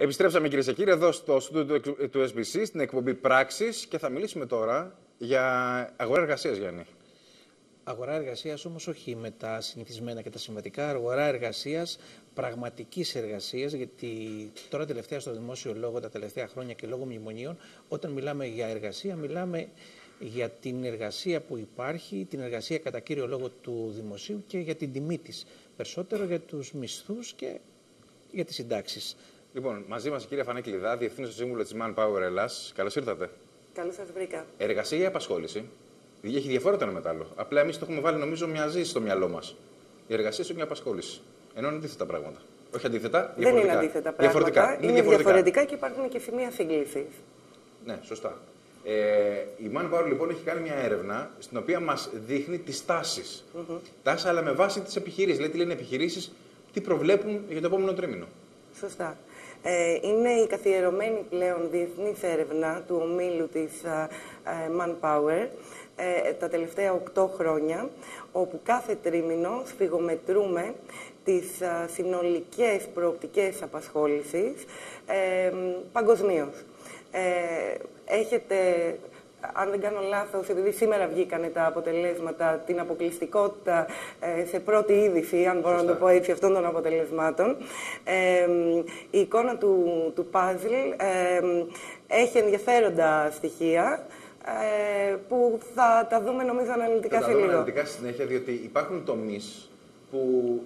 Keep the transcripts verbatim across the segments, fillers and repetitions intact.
Επιστρέψαμε κυρίες και κύριοι εδώ στο στούντιο του Ες Μπι Σι, στην εκπομπή Πράξης και θα μιλήσουμε τώρα για αγορά εργασίας, Γιάννη. Αγορά εργασίας όμως όχι με τα συνηθισμένα και τα συμβατικά, αγορά εργασίας, πραγματικής εργασίας, γιατί τώρα τελευταία στο δημόσιο λόγο τα τελευταία χρόνια και λόγω μνημονίων, όταν μιλάμε για εργασία, μιλάμε για την εργασία που υπάρχει, την εργασία κατά κύριο λόγο του δημοσίου και για την τιμή της. Περισσότερο για τους μισθούς και για τις συντάξεις. Λοιπόν, μαζί μας η κυρία Φανή Κλειδά, Διευθύνουσα Σύμβουλο της Manpower Ελλάς. Καλώς ήρθατε. Καλώς σας βρήκα. Εργασία ή απασχόληση? Έχει διαφορά το ένα μετάλλο. Απλά εμείς το έχουμε βάλει, νομίζω, μοιάζει στο μυαλό μας. Η εργασία σου είναι η απασχόληση. Ενώ είναι αντίθετα πράγματα. Όχι αντίθετα, διαφορετικά. Δεν είναι αντίθετα πράγματα. Διαφορετικά. Είναι, είναι διαφορετικά. διαφορετικά και υπάρχουν και φημεία εγκλήσεις. Ναι, σωστά. Ε, η Manpower λοιπόν έχει κάνει μια έρευνα στην οποία μας δείχνει τις τάσεις. Mm-hmm. Τάσεις, αλλά με βάση τις επιχειρήσεις. Δηλαδή, τι λένε επιχειρήσεις, τι προβλέπουν για το επόμενο τρίμηνο. Σωστά. Είναι η καθιερωμένη πλέον διεθνής έρευνα του ομίλου της Manpower τα τελευταία οκτώ χρόνια, όπου κάθε τρίμηνο σφυγομετρούμε τις συνολικές προοπτικές απασχόλησης παγκοσμίως. Έχετε, αν δεν κάνω λάθος, επειδή σήμερα βγήκανε τα αποτελέσματα, την αποκλειστικότητα σε πρώτη είδηση, αν μπορώ Φωστά. να το πω έτσι, αυτών των αποτελεσμάτων, ε, η εικόνα του, του παζλ ε, έχει ενδιαφέροντα στοιχεία ε, που θα τα δούμε νομίζω αναλυτικά θα σε λίγο. Θα τα δούμε αναλυτικά στη συνέχεια, διότι υπάρχουν τομείς που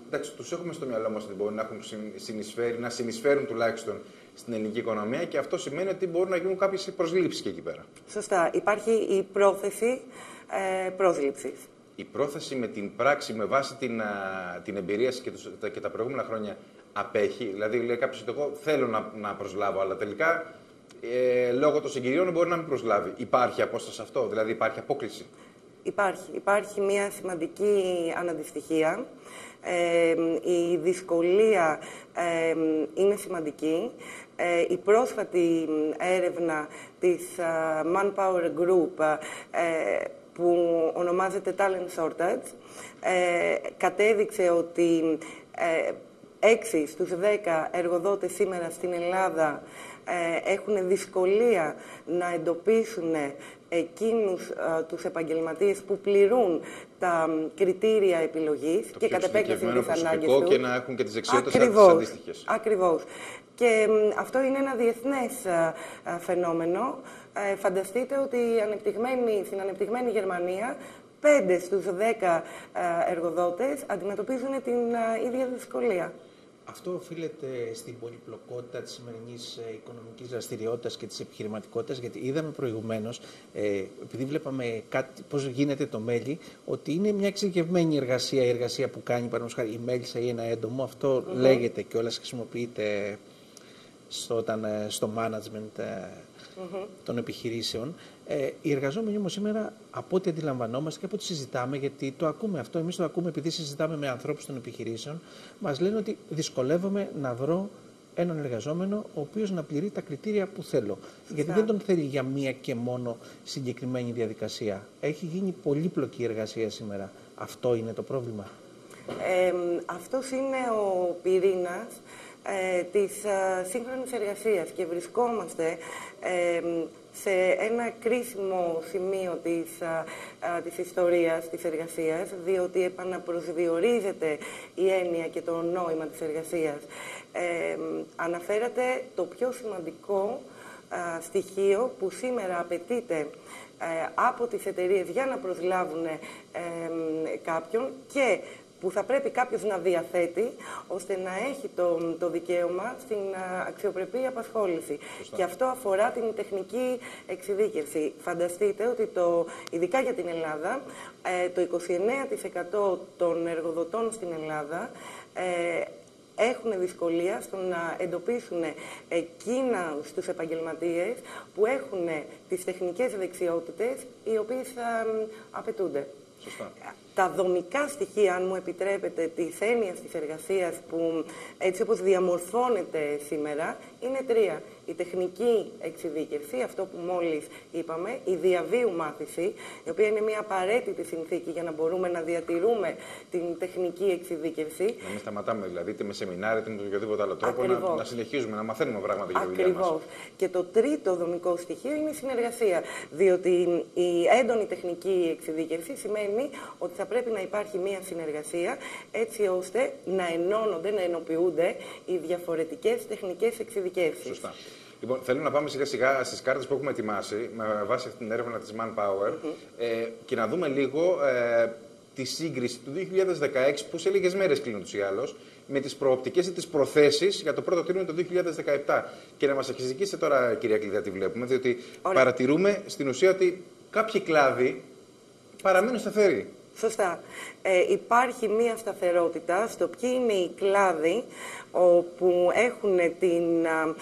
εντάξει, τους έχουμε στο μυαλό μας ότι μπορούν να έχουν συνεισφέρει, να συνεισφέρουν τουλάχιστον στην ελληνική οικονομία και αυτό σημαίνει ότι μπορούν να γίνουν κάποιες προσλήψεις και εκεί πέρα. Σωστά. Υπάρχει η πρόθεση ε, πρόσληψης. Η πρόθεση με την πράξη, με βάση την, α, την εμπειρία και, τους, τα, και τα προηγούμενα χρόνια απέχει. Δηλαδή, λέει κάποιος ότι εγώ θέλω να, να προσλάβω, αλλά τελικά ε, λόγω των συγκυρίων μπορεί να μην προσλάβει. Υπάρχει απόσταση αυτό, δηλαδή υπάρχει απόκληση. Υπάρχει. Υπάρχει μια σημαντική αναντιστοιχία. Ε, η δυσκολία ε, είναι σημαντική. Ε, η πρόσφατη έρευνα της uh, Manpower Group ε, που ονομάζεται Talent Shortage ε, κατέδειξε ότι ε, έξι στους δέκα εργοδότες σήμερα στην Ελλάδα ε, έχουν δυσκολία να εντοπίσουν εκείνους α, τους επαγγελματίες που πληρούν τα μ, κριτήρια επιλογής το και κατ' επέκταση τις ανάγκες τους. Και να έχουν και τις δεξιότητες Ακριβώς. τις αντίστοιχες. Ακριβώς. Και μ, αυτό είναι ένα διεθνές α, α, φαινόμενο. Ε, φανταστείτε ότι η ανεπτυγμένη, στην ανεπτυγμένη Γερμανία πέντε στους δέκα εργοδότες αντιμετωπίζουν την α, ίδια δυσκολία. Αυτό οφείλεται στην πολυπλοκότητα της σημερινής οικονομικής δραστηριότητας και της επιχειρηματικότητας, γιατί είδαμε προηγουμένως, ε, επειδή βλέπαμε κάτι, πώς γίνεται το μέλι, ότι είναι μια εξειδικευμένη εργασία, η εργασία που κάνει παραδείγματος χάρη η μέλισσα ή ένα έντομο, αυτό mm-hmm. λέγεται κιόλας, χρησιμοποιείται στο, όταν, στο management mm-hmm. των επιχειρήσεων. Ε, οι εργαζόμενοι όμως σήμερα, από ό,τι αντιλαμβανόμαστε και από ό,τι συζητάμε, γιατί το ακούμε αυτό, εμείς το ακούμε επειδή συζητάμε με ανθρώπους των επιχειρήσεων, μας λένε ότι δυσκολεύομαι να βρω έναν εργαζόμενο ο οποίος να πληρεί τα κριτήρια που θέλω. Φυστά. Γιατί δεν τον θέλει για μία και μόνο συγκεκριμένη διαδικασία. Έχει γίνει πολύπλοκη η εργασία σήμερα. Αυτό είναι το πρόβλημα. Ε, αυτός είναι ο πυρήνας ε, της α, σύγχρονης εργασίας και βρισκόμαστε ε, σε ένα κρίσιμο σημείο της, α, της ιστορίας της εργασίας, διότι επαναπροσδιορίζεται η έννοια και το νόημα της εργασίας. Ε, αναφέρατε το πιο σημαντικό α, στοιχείο που σήμερα απαιτείται α, από τις εταιρείες για να προσλάβουν ε, κάποιον και που θα πρέπει κάποιος να διαθέτει, ώστε να έχει το, το δικαίωμα στην αξιοπρεπή απασχόληση. Φωστά. Και αυτό αφορά την τεχνική εξειδίκευση. Φανταστείτε ότι, το, ειδικά για την Ελλάδα, ε, το είκοσι εννέα τοις εκατό των εργοδοτών στην Ελλάδα ε, έχουν δυσκολία στο να εντοπίσουν εκείνα στους επαγγελματίες που έχουν τις τεχνικές δεξιότητες οι οποίες ε, ε, απαιτούνται. Σωστά. τα δομικά στοιχεία, αν μου επιτρέπετε, της έννοιας της εργασίας που έτσι όπως διαμορφώνεται σήμερα, είναι τρία. Η τεχνική εξειδίκευση, αυτό που μόλις είπαμε, η διαβίου μάθηση, η οποία είναι μια απαραίτητη συνθήκη για να μπορούμε να διατηρούμε την τεχνική εξειδίκευση. Να μην σταματάμε δηλαδή, είτε με σεμινάρια, είτε με οποιοδήποτε άλλο τρόπο, να, να συνεχίζουμε, να μαθαίνουμε πράγματα για τη δουλειά μας. Ακριβώς. Και το τρίτο δομικό στοιχείο είναι η συνεργασία. Διότι η έντονη τεχνική εξειδίκευση σημαίνει ότι θα πρέπει να υπάρχει μια συνεργασία, έτσι ώστε να ενώνονται, να ενοποιούνται οι διαφορετικές τεχνικές εξειδικεύσεις. Σωστά. Λοιπόν, θέλουμε να πάμε σιγά σιγά στις κάρτες που έχουμε ετοιμάσει με βάση αυτή την έρευνα της Manpower mm-hmm. ε, και να δούμε λίγο ε, τη σύγκριση του δύο χιλιάδες δεκαέξι, που σε λίγες μέρες κλείνουν τους ή άλλως, με τις προοπτικές ή τις προθέσεις για το πρώτο τρίμηνο του δύο χιλιάδες δεκαεπτά. Και να μας εξηγήσετε τώρα, κυρία Κλειδά, τι βλέπουμε, διότι Ωραία. παρατηρούμε στην ουσία ότι κάποιοι κλάδοι παραμένουν σταθεροί. Σωστά. Ε, υπάρχει μία σταθερότητα στο ποιοι είναι οι κλάδοι όπου έχουν την, ε,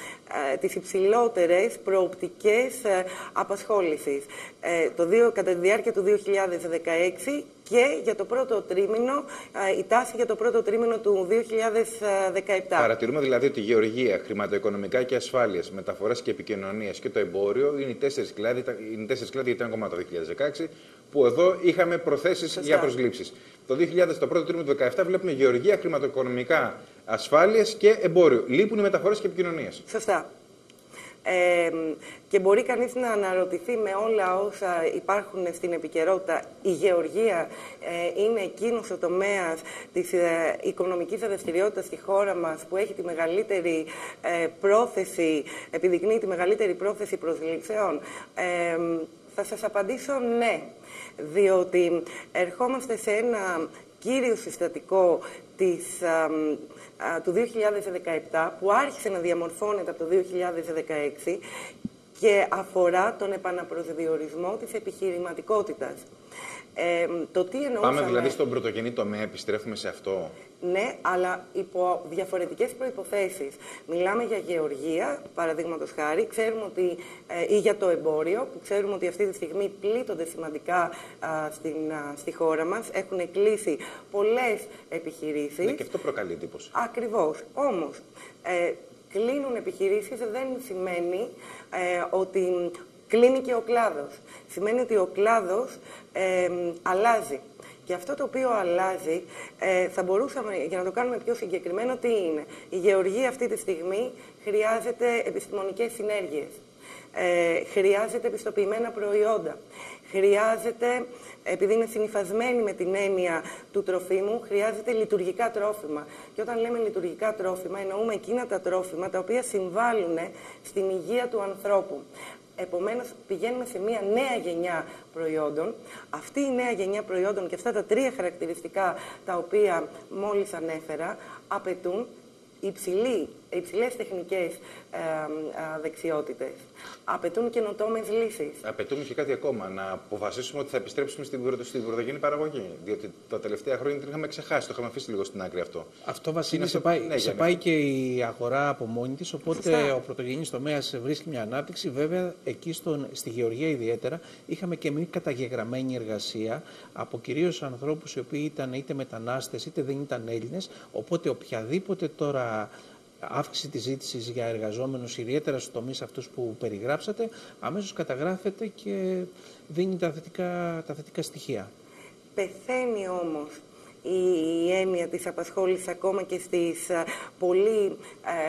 τις υψηλότερες προοπτικές ε, απασχόλησης. Ε, το δύο, κατά τη διάρκεια του δύο χιλιάδες δεκαέξι και για το πρώτο τρίμηνο, ε, η τάση για το πρώτο τρίμηνο του δύο χιλιάδες δεκαεπτά. Παρατηρούμε δηλαδή ότι η γεωργία, χρηματοοικονομικά και ασφάλειες, μεταφορές και επικοινωνίες και το εμπόριο είναι οι τέσσερις κλάδοι, είναι οι τέσσερις κλάδοι για το δύο χιλιάδες δεκαέξι, που εδώ είχαμε προθέσεις Σωστά. για προσλήψεις. Το, δύο χιλιάδες, το πρώτο τρίμηνο του δύο χιλιάδες δεκαεπτά βλέπουμε γεωργία, χρηματοοικονομικά, ασφάλειες και εμπόριο. Λείπουν οι μεταφορές και επικοινωνίες. Σωστά. Ε, και μπορεί κανείς να αναρωτηθεί με όλα όσα υπάρχουν στην επικαιρότητα. Η γεωργία ε, είναι εκείνος ο τομέας της ε, οικονομικής δραστηριότητας στη χώρα μας που έχει τη μεγαλύτερη ε, πρόθεση, επιδεικνύει τη μεγαλύτερη πρόθεση προσλήψεων. Ε, θα σας απαντήσω ναι, διότι ερχόμαστε σε ένα κύριο συστατικό της, α, α, του δύο χιλιάδες δεκαεπτά που άρχισε να διαμορφώνεται από το δύο χιλιάδες δεκαέξι και αφορά τον επαναπροσδιορισμό της επιχειρηματικότητας. Ε, το τι εννοούσαμε... Πάμε δηλαδή στον πρωτογενή τομέα, επιστρέφουμε σε αυτό. Ναι, αλλά υπό διαφορετικές προϋποθέσεις. Μιλάμε για γεωργία, παραδείγματος χάρη, ξέρουμε ότι, ε, ή για το εμπόριο, που ξέρουμε ότι αυτή τη στιγμή πλήττονται σημαντικά α, στην, α, στη χώρα μας. Έχουν κλείσει πολλές επιχειρήσεις. Ναι, και αυτό προκαλεί εντύπωση. Ακριβώς. Όμως, ε, κλείνουν επιχειρήσεις δεν σημαίνει ε, ότι... Κλείνει και ο κλάδος. Σημαίνει ότι ο κλάδος ε, αλλάζει. Και αυτό το οποίο αλλάζει, ε, θα μπορούσαμε, για να το κάνουμε πιο συγκεκριμένο, τι είναι. Η γεωργία αυτή τη στιγμή χρειάζεται επιστημονικές συνέργειες. Ε, χρειάζεται επιστοποιημένα προϊόντα. Χρειάζεται, επειδή είναι συνυφασμένη με την έννοια του τροφίμου, χρειάζεται λειτουργικά τρόφιμα. Και όταν λέμε λειτουργικά τρόφιμα, εννοούμε εκείνα τα τρόφιμα τα οποία συμβάλλουν στην υγεία του ανθρώπου. Επομένως, πηγαίνουμε σε μια νέα γενιά προϊόντων. Αυτή η νέα γενιά προϊόντων και αυτά τα τρία χαρακτηριστικά τα οποία μόλις ανέφερα απαιτούν υψηλή, υψηλές τεχνικές ε, ε, δεξιότητες. Απαιτούν καινοτόμες λύσεις. Απαιτούμε και κάτι ακόμα, να αποφασίσουμε ότι θα επιστρέψουμε στην πρωτογενή παραγωγή. Διότι τα τελευταία χρόνια την είχαμε ξεχάσει, το είχαμε αφήσει λίγο στην άκρη αυτό. Αυτό, Βασίλη, σε πάει, ναι, σε πάει και η αγορά από μόνη της, οπότε Φυστά. ο πρωτογενής τομέας βρίσκει μια ανάπτυξη. Βέβαια, εκεί στον, στη γεωργία ιδιαίτερα, είχαμε και μη καταγεγραμμένη εργασία από κυρίως ανθρώπους οι οποίοι ήταν είτε μετανάστες είτε δεν ήταν Έλληνες. Οπότε οποιαδήποτε τώρα αύξηση της ζήτησης για εργαζόμενους, ιδιαίτερα στους τομείς αυτούς που περιγράψατε, αμέσως καταγράφεται και δίνει τα θετικά, τα θετικά στοιχεία. Πεθαίνει όμως η έννοια της απασχόλησης ακόμα και στις πολύ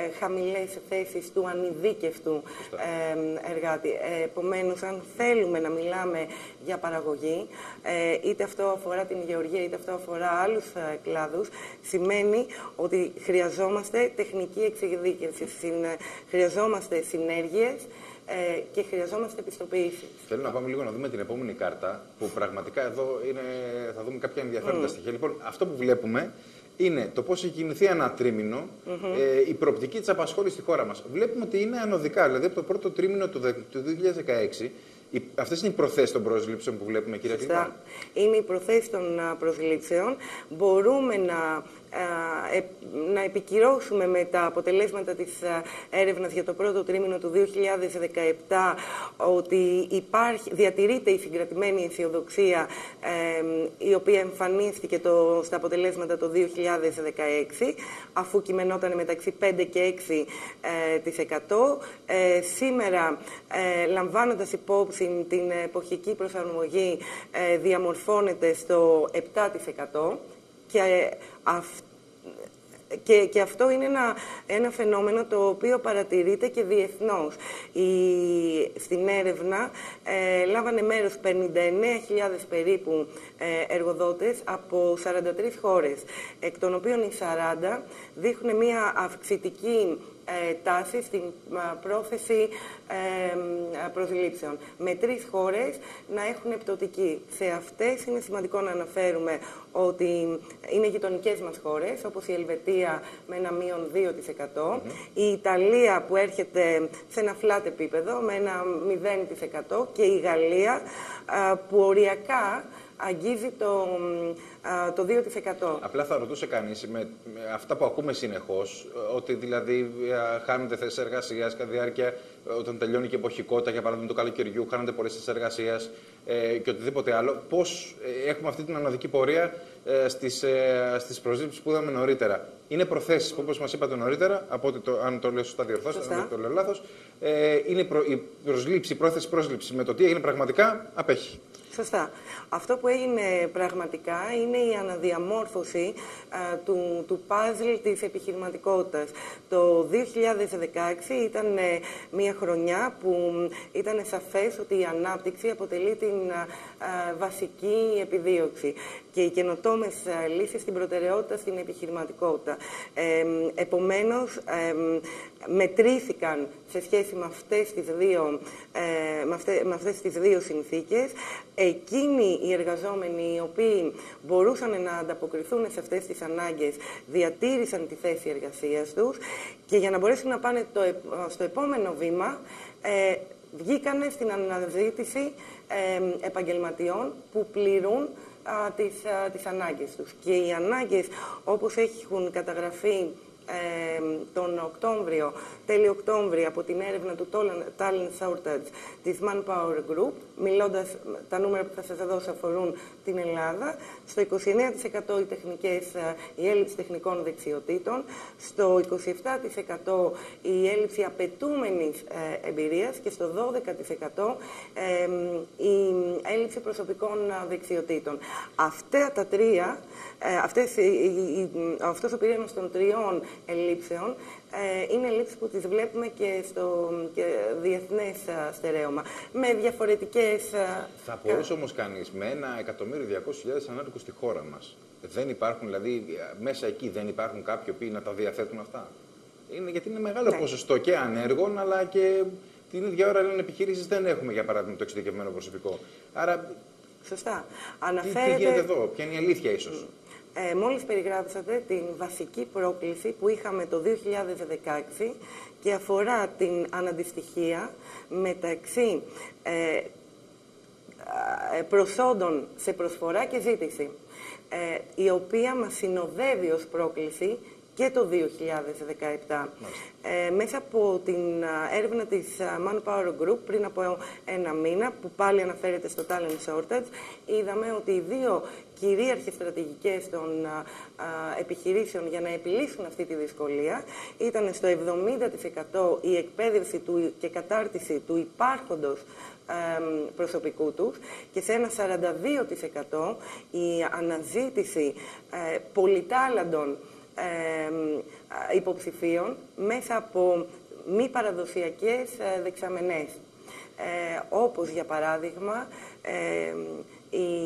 ε, χαμηλές θέσεις του ανειδίκευτου ε, εργάτη. Επομένως, αν θέλουμε να μιλάμε για παραγωγή, ε, είτε αυτό αφορά την γεωργία είτε αυτό αφορά άλλους ε, κλάδους, σημαίνει ότι χρειαζόμαστε τεχνική εξειδίκευση, χρειαζόμαστε συνέργειες ε, και χρειαζόμαστε επιστοποίηση. Θέλω να πάμε λίγο να δούμε την επόμενη κάρτα, που πραγματικά εδώ είναι, θα δούμε κάποια ενδιαφέροντα mm. στοιχεία. Λοιπόν, αυτό που βλέπουμε είναι το πώς έχει κινηθεί ένα τρίμηνο mm -hmm. ε, η προοπτική της απασχόλησης στη χώρα μας. Βλέπουμε ότι είναι ανωδικά, δηλαδή από το πρώτο τρίμηνο του δύο χιλιάδες δεκαέξι. Αυτές είναι οι προθέσεις των προσλήψεων που βλέπουμε, κυρία Κλειδά. Είναι οι προθέσεις των προσλήψεων. Μπορούμε να να επικυρώσουμε με τα αποτελέσματα της έρευνας για το πρώτο τρίμηνο του δύο χιλιάδες δεκαεπτά ότι υπάρχει, διατηρείται η συγκρατημένη αισιοδοξία ε, η οποία εμφανίστηκε το, στα αποτελέσματα το δύο χιλιάδες δεκαέξι, αφού κειμενόταν μεταξύ πέντε και έξι τοις εκατό. Ε, σήμερα, ε, λαμβάνοντας υπόψη την εποχική προσαρμογή, ε, διαμορφώνεται στο επτά τοις εκατό. Και, αυ... και, και αυτό είναι ένα, ένα φαινόμενο το οποίο παρατηρείται και διεθνώς. Η... Στην έρευνα ε, λάβανε μέρος πενήντα εννέα χιλιάδες περίπου ε, εργοδότες από σαράντα τρεις χώρες, εκ των οποίων οι σαράντα δείχνουν μια αυξητική ε, τάση στην α, πρόθεση ε, προσλήψεων, με τρεις χώρες να έχουν πτωτική. Σε αυτές είναι σημαντικό να αναφέρουμε ότι είναι γειτονικές μας χώρες, όπως η Ελβετία με ένα μείον δύο τοις εκατό, η Ιταλία που έρχεται σε ένα flat επίπεδο με ένα μηδέν τοις εκατό και η Γαλλία που οριακά αγγίζει το, το δύο τοις εκατό. Απλά θα ρωτούσε κανείς με, με αυτά που ακούμε συνεχώς, ότι δηλαδή χάνονται θέσεις εργασίας κατά διάρκεια, όταν τελειώνει και η εποχικότητα, για παράδειγμα του καλοκαιριού, χάνονται πολλές θέσεις εργασίας ε, και οτιδήποτε άλλο. Πώς ε, έχουμε αυτή την ανωδική πορεία ε, στις, ε, στις προσλήψεις που είδαμε νωρίτερα. Είναι προθέσεις που, όπως μας είπατε νωρίτερα, από ότι το, αν το λέω σωστά διορθώστε, αν το λέω λάθος, ε, είναι προ, η προσλήψη, η πρόθεση πρόσληψη με το τι έγινε πραγματικά απέχει. Σωστά. Αυτό που έγινε πραγματικά είναι η αναδιαμόρφωση α, του, του παζλ της επιχειρηματικότητας. Το δύο χιλιάδες δεκαέξι ήταν ε, μια χρονιά που ήταν σαφές ότι η ανάπτυξη αποτελεί την α, α, βασική επιδίωξη και οι καινοτόμες α, λύσεις στην προτεραιότητα στην επιχειρηματικότητα. Ε, επομένως, ε, μετρήθηκαν σε σχέση με αυτές τις δύο, ε, με αυτές, με αυτές τις δύο συνθήκες. Εκείνοι οι εργαζόμενοι οι οποίοι μπορούσαν να ανταποκριθούν σε αυτές τις ανάγκες διατήρησαν τη θέση εργασίας τους και για να μπορέσουν να πάνε το, στο επόμενο βήμα ε, βγήκανε στην αναζήτηση ε, επαγγελματιών που πληρούν α, τις, α, τις ανάγκες τους. Και οι ανάγκες όπως έχουν καταγραφεί τον Οκτώβριο, τέλη Οκτώβριο, από την έρευνα του Talent Shortage της Manpower Group, μιλώντας, τα νούμερα που θα σας δώσω αφορούν την Ελλάδα, στο είκοσι εννέα τοις εκατό οι τεχνικές, η έλλειψη τεχνικών δεξιοτήτων, στο είκοσι επτά τοις εκατό η έλλειψη απαιτούμενης εμπειρίας και στο δώδεκα τοις εκατό η έλλειψη προσωπικών δεξιοτήτων. Αυτά τα τρία, αυτές, αυτός ο πυρήνας των τριών ελλείψεων ε, είναι ελλείψεις που τις βλέπουμε και στο και διεθνές στερέωμα, με διαφορετικές... Θα μπορούσε όμως κανείς με ένα εκατομμύριο διακόσιες χιλιάδες ανάδικους στη χώρα μας. Δεν υπάρχουν, δηλαδή, μέσα εκεί δεν υπάρχουν κάποιοι που να τα διαθέτουν αυτά. Είναι, γιατί είναι μεγάλο ναι. ποσοστό και ανέργων, αλλά και την ίδια ώρα λένε επιχειρήσεις δεν έχουμε, για παράδειγμα, το εξειδικευμένο προσωπικό. Άρα, σωστά. Αναφέρεται... τι γίνεται εδώ, ποια είναι η αλήθεια ίσως. Ε, μόλις περιγράψατε την βασική πρόκληση που είχαμε το δύο χιλιάδες δεκαέξι και αφορά την αναντιστοιχία μεταξύ ε, προσόντων σε προσφορά και ζήτηση, ε, η οποία μας συνοδεύει ως πρόκληση και το δύο χιλιάδες δεκαεπτά. Ε, μέσα από την έρευνα της Manpower Group πριν από ένα μήνα, που πάλι αναφέρεται στο Talent Shortage, είδαμε ότι οι δύο κυρίαρχες στρατηγικές των α, επιχειρήσεων για να επιλύσουν αυτή τη δυσκολία ήταν στο εβδομήντα τοις εκατό η εκπαίδευση του και κατάρτιση του υπάρχοντος α, προσωπικού τους και σε ένα σαράντα δύο τοις εκατό η αναζήτηση α, πολυτάλαντων Ε, υποψηφίων μέσα από μη παραδοσιακές ε, δεξαμενές, ε, όπως για παράδειγμα ε, οι,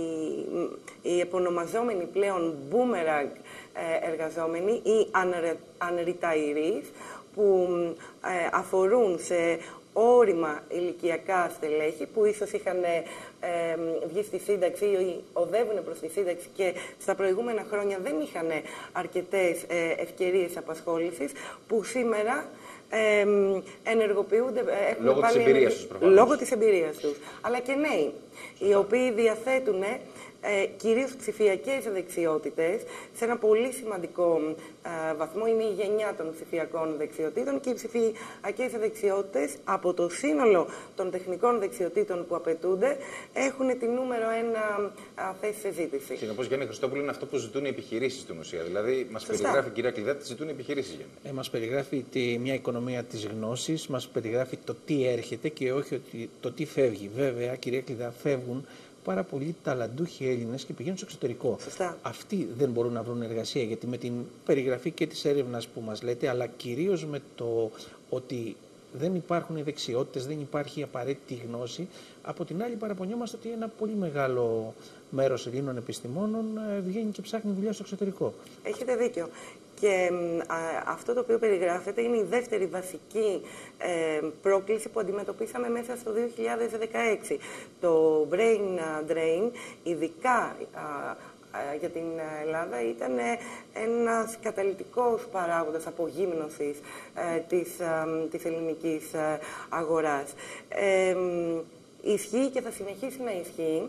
οι επωνομαζόμενοι πλέον boomerang ε, εργαζόμενοι ή ανριταϊρείς που ε, αφορούν σε όριμα ηλικιακά στελέχη που ίσως είχαν ε, βγει στη σύνταξη ή οδεύουν προς τη σύνταξη και στα προηγούμενα χρόνια δεν είχαν αρκετές ε, ευκαιρίες απασχόλησης, που σήμερα ε, ενεργοποιούνται ε, λόγω, πάλι, της εμπειρίας τους, λόγω της εμπειρίας τους, αλλά και νέοι, οι οποίοι διαθέτουν ε, ε, κυρίως ψηφιακές δεξιότητες, σε ένα πολύ σημαντικό ε, βαθμό. Είναι η γενιά των ψηφιακών δεξιοτήτων και οι ψηφιακές δεξιότητες από το σύνολο των τεχνικών δεξιοτήτων που απαιτούνται έχουν τη νούμερο ένα θέση σε ζήτηση. Συνεπώς, Γιάννη Χριστόπουλη, είναι αυτό που ζητούν οι επιχειρήσεις στην ουσία. Δηλαδή, μας περιγράφει, κυρία Κλειδά, τι ζητούν οι επιχειρήσεις. Ε, μας περιγράφει τη, μια οικονομία της γνώσης, μας περιγράφει το τι έρχεται και όχι το τι φεύγει. Βέβαια, κυρία Κλειδά, φεύγουν πάρα πολλοί ταλαντούχοι Έλληνες και πηγαίνουν στο εξωτερικό. Σωστά. Αυτοί δεν μπορούν να βρουν εργασία, γιατί με την περιγραφή και της έρευνας που μας λέτε, αλλά κυρίως με το ότι δεν υπάρχουν οι δεξιότητες, δεν υπάρχει η απαραίτητη γνώση. Από την άλλη, παραπονιόμαστε ότι ένα πολύ μεγάλο μέρος Ελλήνων επιστημόνων βγαίνει και ψάχνει δουλειά στο εξωτερικό. Έχετε δίκιο. Και α, αυτό το οποίο περιγράφεται είναι η δεύτερη βασική ε, πρόκληση που αντιμετωπίσαμε μέσα στο δύο χιλιάδες δεκαέξι. Το brain drain, ειδικά α, για την Ελλάδα, ήταν ένας καταλυτικός παράγοντας απογύμνωσης ε, της, ε, της ελληνικής ε, αγοράς. Ε, ε, Ισχύει και θα συνεχίσει να ισχύει,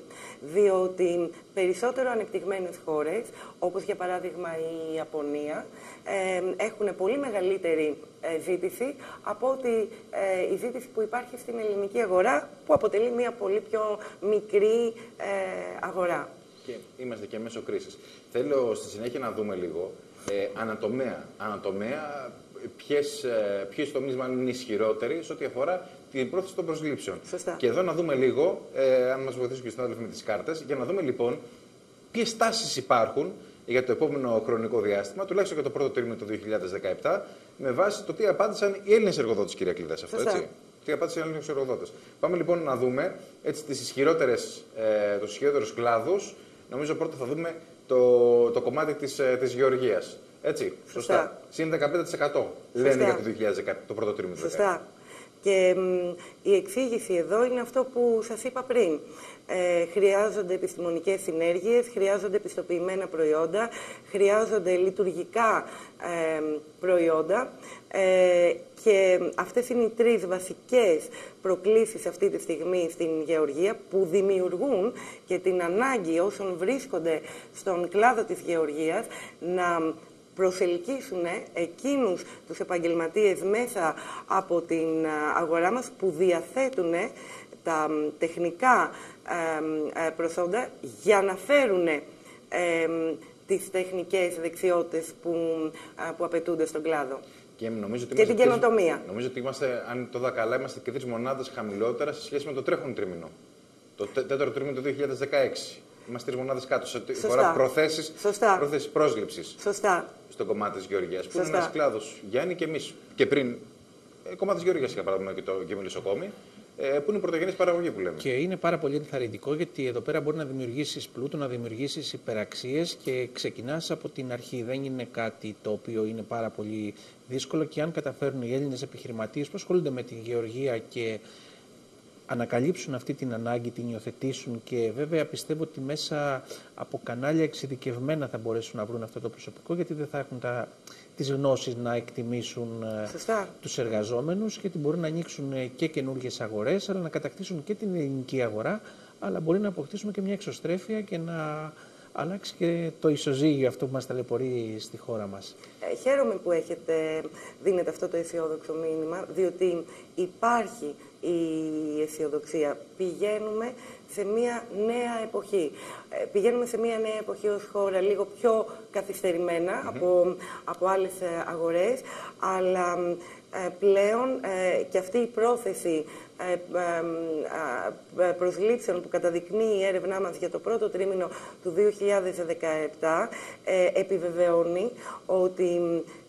διότι περισσότερο ανεπτυγμένες χώρες, όπως για παράδειγμα η Ιαπωνία, ε, έχουν πολύ μεγαλύτερη ζήτηση από ότι ε, η ζήτηση που υπάρχει στην ελληνική αγορά, που αποτελεί μια πολύ πιο μικρή ε, αγορά. Και είμαστε και μέσω κρίσης. Θέλω στη συνέχεια να δούμε λίγο ε, ανατομέα, ανατομέα ποιες τομείς μάλλον είναι ισχυρότεροι σε ό,τι αφορά την πρόθεση των προσλήψεων. Σωστά. Και εδώ να δούμε λίγο, ε, αν μας βοηθήσουν και οι συνάδελφοι με τις κάρτες, για να δούμε λοιπόν ποιες τάσεις υπάρχουν για το επόμενο χρονικό διάστημα, τουλάχιστον για το πρώτο τρίμηνο του δύο χιλιάδες δεκαεπτά, με βάση το τι απάντησαν οι Έλληνες εργοδότες, κυρία Κλειδά, αυτό Σωστά. έτσι. Τι απάντησαν οι Έλληνες εργοδότες. Πάμε λοιπόν να δούμε έτσι, τις ισχυρότερες, ε, τους ισχυρότερους κλάδους. Νομίζω πρώτα θα δούμε το, το κομμάτι της, της γεωργίας. Έτσι, σωστά. σωστά. Συν δεκαπέντε τοις εκατό λένε για το δύο χιλιάδες δεκαεπτά, το πρώτο τρίμηνο. Σωστά. Και μ, η εξήγηση εδώ είναι αυτό που σας είπα πριν. Ε, χρειάζονται επιστημονικές συνέργειες, χρειάζονται επιστοποιημένα προϊόντα, χρειάζονται λειτουργικά ε, προϊόντα ε, και αυτές είναι οι τρεις βασικές προκλήσεις αυτή τη στιγμή στην γεωργία που δημιουργούν και την ανάγκη όσων βρίσκονται στον κλάδο της γεωργίας να προσελκύσουν εκείνους τους επαγγελματίες μέσα από την αγορά μας που διαθέτουν τα τεχνικά προσόντα για να φέρουν τις τεχνικές δεξιότητες που, που απαιτούνται στον κλάδο. Και, νομίζω ότι και την καινοτομία. Νομίζω ότι είμαστε, αν το δω καλά, είμαστε και τρεις μονάδες χαμηλότερα σε σχέση με το τρέχον τρίμηνο. Το τέταρτο τρίμηνο του δύο χιλιάδες δεκαέξι. Είμαστε τρεις μονάδες κάτω, σε ό,τι αφορά προθέσεις πρόσληψης στον κομμάτι της γεωργίας. Σωστά. Που είναι ένας κλάδος, Γιάννη, και εμείς. Και πριν, ε, κομμάτι της γεωργίας, για παράδειγμα, και το γεμιλισσοκόμι, ε, που είναι η πρωτογενής παραγωγή που λέμε. Και είναι πάρα πολύ ενθαρρυντικό, γιατί εδώ πέρα μπορεί να δημιουργήσεις πλούτο, να δημιουργήσεις υπεραξίες και ξεκινάς από την αρχή. Δεν είναι κάτι το οποίο είναι πάρα πολύ δύσκολο και αν καταφέρουν οι Έλληνες επιχειρηματίες που ασχολούνται με τη γεωργία και ανακαλύψουν αυτή την ανάγκη, την υιοθετήσουν και βέβαια πιστεύω ότι μέσα από κανάλια εξειδικευμένα θα μπορέσουν να βρουν αυτό το προσωπικό, γιατί δεν θα έχουν τα, τις γνώσεις να εκτιμήσουν Σωστά. τους εργαζόμενους, γιατί μπορούν να ανοίξουν και καινούργιες αγορές, αλλά να κατακτήσουν και την ελληνική αγορά, αλλά μπορεί να αποκτήσουν και μια εξωστρέφεια και να αλλάξει και το ισοζύγιο αυτό που μας ταλαιπωρεί στη χώρα μας. Ε, χαίρομαι που έχετε δίνετε αυτό το αισιόδοξο μήνυμα, διότι υπάρχει η αισιοδοξία. Πηγαίνουμε σε μια νέα εποχή. Ε, πηγαίνουμε σε μια νέα εποχή ως χώρα, λίγο πιο καθυστερημένα mm-hmm. από, από άλλες αγορές, αλλά ε, πλέον ε, και αυτή η πρόθεση ε, ε, προσλήψεων που καταδεικνύει η έρευνά μας για το πρώτο τρίμηνο του δύο χιλιάδες δεκαεπτά ε, επιβεβαιώνει ότι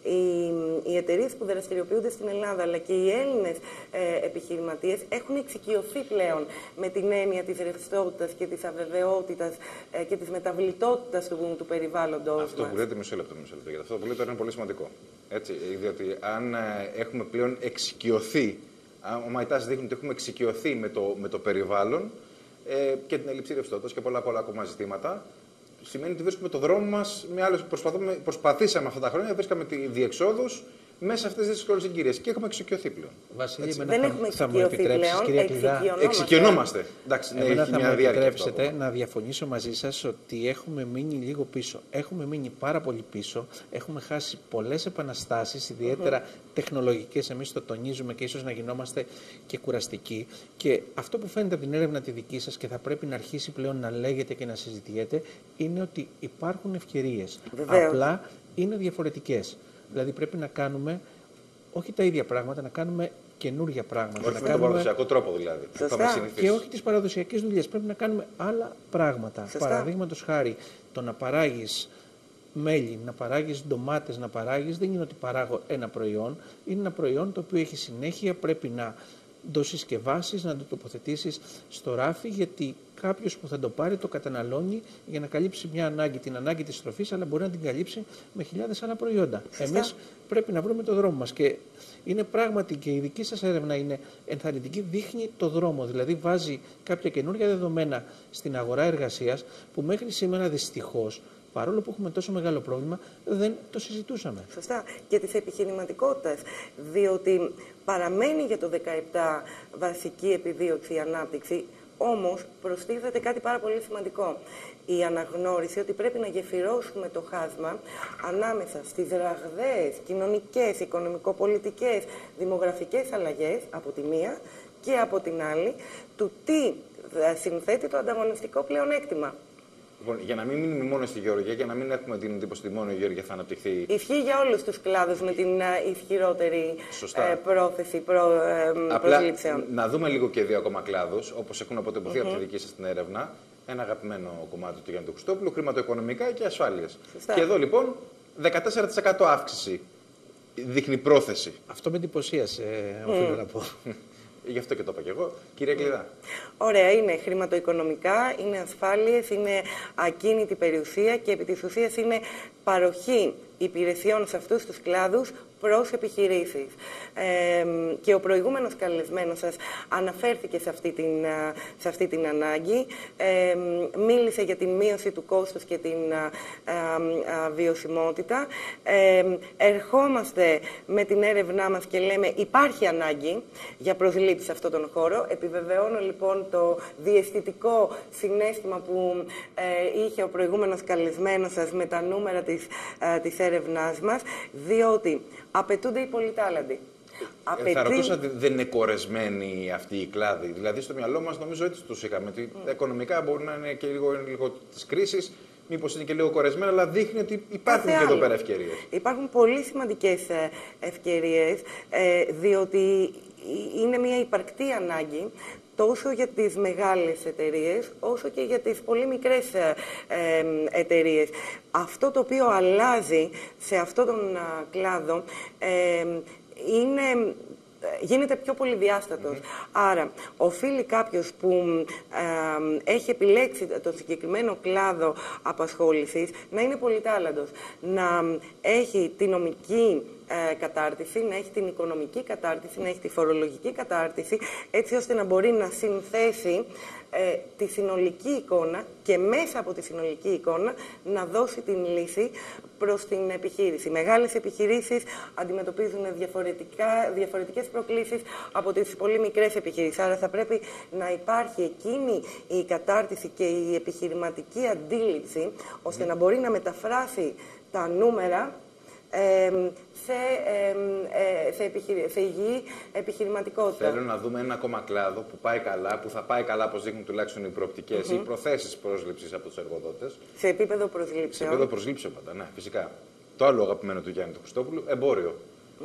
Οι, οι εταιρείες που δραστηριοποιούνται στην Ελλάδα, αλλά και οι Έλληνες ε, επιχειρηματίες έχουν εξοικειωθεί πλέον με την έννοια της ρευστότητας και της αβεβαιότητας ε, και της μεταβλητότητας του, του περιβάλλοντος. Αυτό μας. Που λέτε, μισό λεπτό, μισό λεπτό. Αυτό που λέτε είναι πολύ σημαντικό. Έτσι, διότι αν ε, έχουμε πλέον εξοικειωθεί, ο Μαϊτάς δείχνει ότι έχουμε εξοικειωθεί με το, με το περιβάλλον ε, και την έλλειψη ρευστότητας και πολλά, πολλά ακόμα ζητήματα. Σημαίνει ότι βρίσκουμε το δρόμο μας με άλλους. Προσπαθήσαμε αυτά τα χρόνια, βρίσκαμε τη διεξόδους μέσα σε αυτές τις δύσκολες συγκυρίες. Και έχουμε εξοικειωθεί πλέον. Βασίλη, δεν θα... έχουμε εξοικειωθεί πλέον. Κυρία Κλειδά, εξοικειωνόμαστε. Εντάξει, ναι, εμένα θα μου επιτρέψετε αυτό, να διαφωνήσω μαζί σας ότι έχουμε μείνει λίγο πίσω. Έχουμε μείνει πάρα πολύ πίσω. Έχουμε χάσει πολλές επαναστάσεις, ιδιαίτερα mm-hmm. τεχνολογικές. Εμείς το τονίζουμε και ίσως να γινόμαστε και κουραστικοί. Και αυτό που φαίνεται από την έρευνα τη δική σας και θα πρέπει να αρχίσει πλέον να λέγεται και να συζητιέται είναι ότι υπάρχουν ευκαιρίες. Βεβαίως. Απλά είναι διαφορετικές. Δηλαδή πρέπει να κάνουμε όχι τα ίδια πράγματα, να κάνουμε καινούργια πράγματα. Όχι να με κάνουμε... τον παραδοσιακό τρόπο δηλαδή. Σωστά. Και όχι τις παραδοσιακές δουλειές. Πρέπει να κάνουμε άλλα πράγματα. Παραδείγματος χάρη, το να παράγεις μέλι, να παράγεις ντομάτες, να παράγεις, δεν είναι ότι παράγω ένα προϊόν. Είναι ένα προϊόν το οποίο έχει συνέχεια, πρέπει να το συσκευάσεις, να το τοποθετήσεις στο ράφι, γιατί κάποιος που θα το πάρει το καταναλώνει για να καλύψει μια ανάγκη, την ανάγκη της τροφής, αλλά μπορεί να την καλύψει με χιλιάδες άλλα προϊόντα. Εμείς πρέπει να βρούμε το δρόμο μας και είναι πράγματι και η δική σας έρευνα είναι ενθαρρυντική, δείχνει το δρόμο, δηλαδή βάζει κάποια καινούργια δεδομένα στην αγορά εργασίας που μέχρι σήμερα δυστυχώς, παρόλο που έχουμε τόσο μεγάλο πρόβλημα, δεν το συζητούσαμε. Σωστά. Και της επιχειρηματικότητας. Διότι παραμένει για το δύο χιλιάδες δεκαεπτά βασική επιδίωξη η ανάπτυξη, όμως προστίθεται κάτι πάρα πολύ σημαντικό. Η αναγνώριση ότι πρέπει να γεφυρώσουμε το χάσμα ανάμεσα στις ραγδαίες κοινωνικές, οικονομικοπολιτικές, δημογραφικές αλλαγές, από τη μία, και από την άλλη, του τι συνθέτει το ανταγωνιστικό πλεονέκτημα. Λοιπόν, για να μην μείνουμε μόνο στη γεωργία, για να μην έχουμε την εντύπωση ότι μόνο η γεωργία θα αναπτυχθεί. Ισχύει για όλους τους κλάδους με την ισχυρότερη ε, πρόθεση προ, ε, προσλήψεων. Να δούμε λίγο και δύο ακόμα κλάδους, όπως έχουν αποτυπωθεί mm-hmm. από τη δική σας την έρευνα. Ένα αγαπημένο κομμάτι του Γιάννη Χριστόπουλου, χρηματοοικονομικά και ασφάλειες. Και εδώ λοιπόν δεκατέσσερα τοις εκατό αύξηση δείχνει πρόθεση. Αυτό με εντυπωσίασε, ε, οφείλω mm. να πω. Γι' αυτό και το είπα και εγώ. Κυρία Κλειδά. Ωραία, είναι χρηματοοικονομικά, είναι ασφάλειες, είναι ακίνητη περιουσία και επί της ουσίας είναι παροχή υπηρεσιών σε αυτούς τους κλάδους προς επιχειρήσεις. Ε, και ο προηγούμενος καλεσμένος σας αναφέρθηκε σε αυτή την, σε αυτή την ανάγκη. Ε, μίλησε για τη μείωση του κόστους και την α, α, α, βιωσιμότητα. Ε, ερχόμαστε με την έρευνά μας και λέμε υπάρχει ανάγκη για προσλήψεις σε αυτόν τον χώρο. Επιβεβαιώνω λοιπόν το διαισθητικό συναίσθημα που ε, είχε ο προηγούμενος καλεσμένος σας με τα νούμερα της, α, της έρευνάς μας, διότι απαιτούνται οι πολυτάλαντοι. Απαιτεί... Θα ρωτούσα, δεν είναι κορεσμένοι αυτοί οι κλάδοι. Δηλαδή, στο μυαλό μας, νομίζω έτσι τους είχαμε. Mm. Τα οικονομικά μπορεί να είναι και λίγο, λίγο της κρίσης, μήπως είναι και λίγο κορεσμένα, αλλά δείχνει ότι υπάρχουν και εδώ πέρα ευκαιρίες. Υπάρχουν πολύ σημαντικές ευκαιρίες, διότι είναι μια υπαρκτή ανάγκη τόσο για τις μεγάλες εταιρείες, όσο και για τις πολύ μικρές εταιρείες. Αυτό το οποίο αλλάζει σε αυτόν τον κλάδο ε, είναι... γίνεται πιο πολυδιάστατος. Mm-hmm. Άρα, οφείλει κάποιος που ε, έχει επιλέξει τον συγκεκριμένο κλάδο απασχόλησης να είναι πολυτάλαντος, να έχει τη νομική ε, κατάρτιση, να έχει την οικονομική κατάρτιση, να έχει τη φορολογική κατάρτιση, έτσι ώστε να μπορεί να συνθέσει ε, τη συνολική εικόνα και μέσα από τη συνολική εικόνα να δώσει την λύση προς την επιχείρηση. Μεγάλες επιχειρήσεις αντιμετωπίζουν διαφορετικές προκλήσεις από τις πολύ μικρές επιχειρήσεις. Άρα θα πρέπει να υπάρχει εκείνη η κατάρτιση και η επιχειρηματική αντίληψη, ώστε να μπορεί να μεταφράσει τα νούμερα ε, σε, ε, ε, σε, επιχειρη... σε υγιή επιχειρηματικότητα. Θέλω να δούμε ένα ακόμα κλάδο που πάει καλά, που θα πάει καλά, όπως δείχνουν τουλάχιστον οι προοπτικές, mm-hmm. οι προθέσεις πρόσληψης από τους εργοδότες. Σε επίπεδο προσλήψεων. Σε επίπεδο προσλήψεων πάντα, ναι, φυσικά. Το άλλο αγαπημένο του Γιάννη του Χριστόπουλου, εμπόριο.